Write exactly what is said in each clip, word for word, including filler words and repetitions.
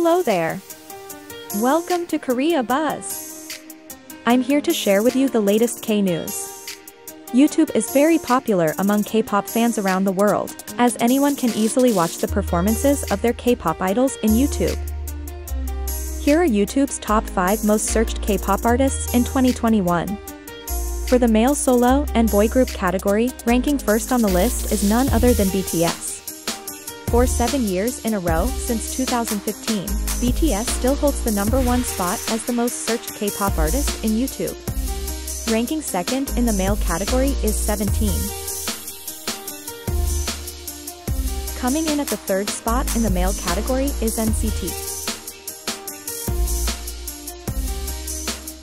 Hello there. Welcome to Korea Buzz. I'm here to share with you the latest K-news. YouTube is very popular among K-pop fans around the world, as anyone can easily watch the performances of their K-pop idols in YouTube. Here are YouTube's top five most searched K-pop artists in twenty twenty-one. For the male solo and boy group category, ranking first on the list is none other than B T S. For seven years in a row, since two thousand fifteen, B T S still holds the number one spot as the most searched K-pop artist in YouTube. Ranking second in the male category is Seventeen. Coming in at the third spot in the male category is N C T.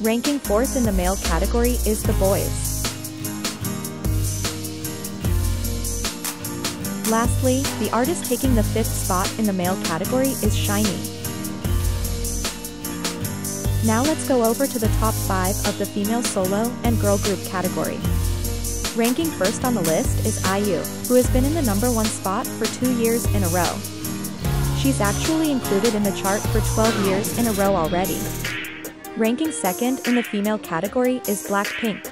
Ranking fourth in the male category is The Boyz. Lastly, the artist taking the fifth spot in the male category is SHINee. Now let's go over to the top five of the female solo and girl group category. Ranking first on the list is I U, who has been in the number one spot for two years in a row. She's actually included in the chart for twelve years in a row already. Ranking second in the female category is BLACKPINK.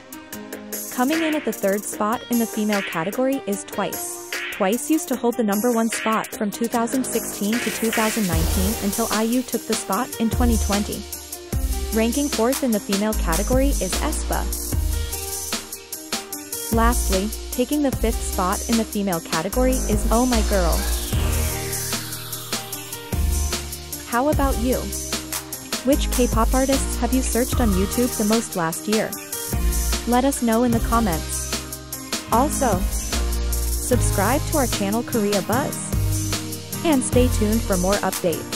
Coming in at the third spot in the female category is TWICE. TWICE used to hold the number one spot from two thousand sixteen to two thousand nineteen until I U took the spot in twenty twenty. Ranking fourth in the female category is Aespa. Lastly, taking the fifth spot in the female category is Oh My Girl. How about you? Which K-pop artists have you searched on YouTube the most last year? Let us know in the comments. Also, subscribe to our channel Korea Buzz and stay tuned for more updates.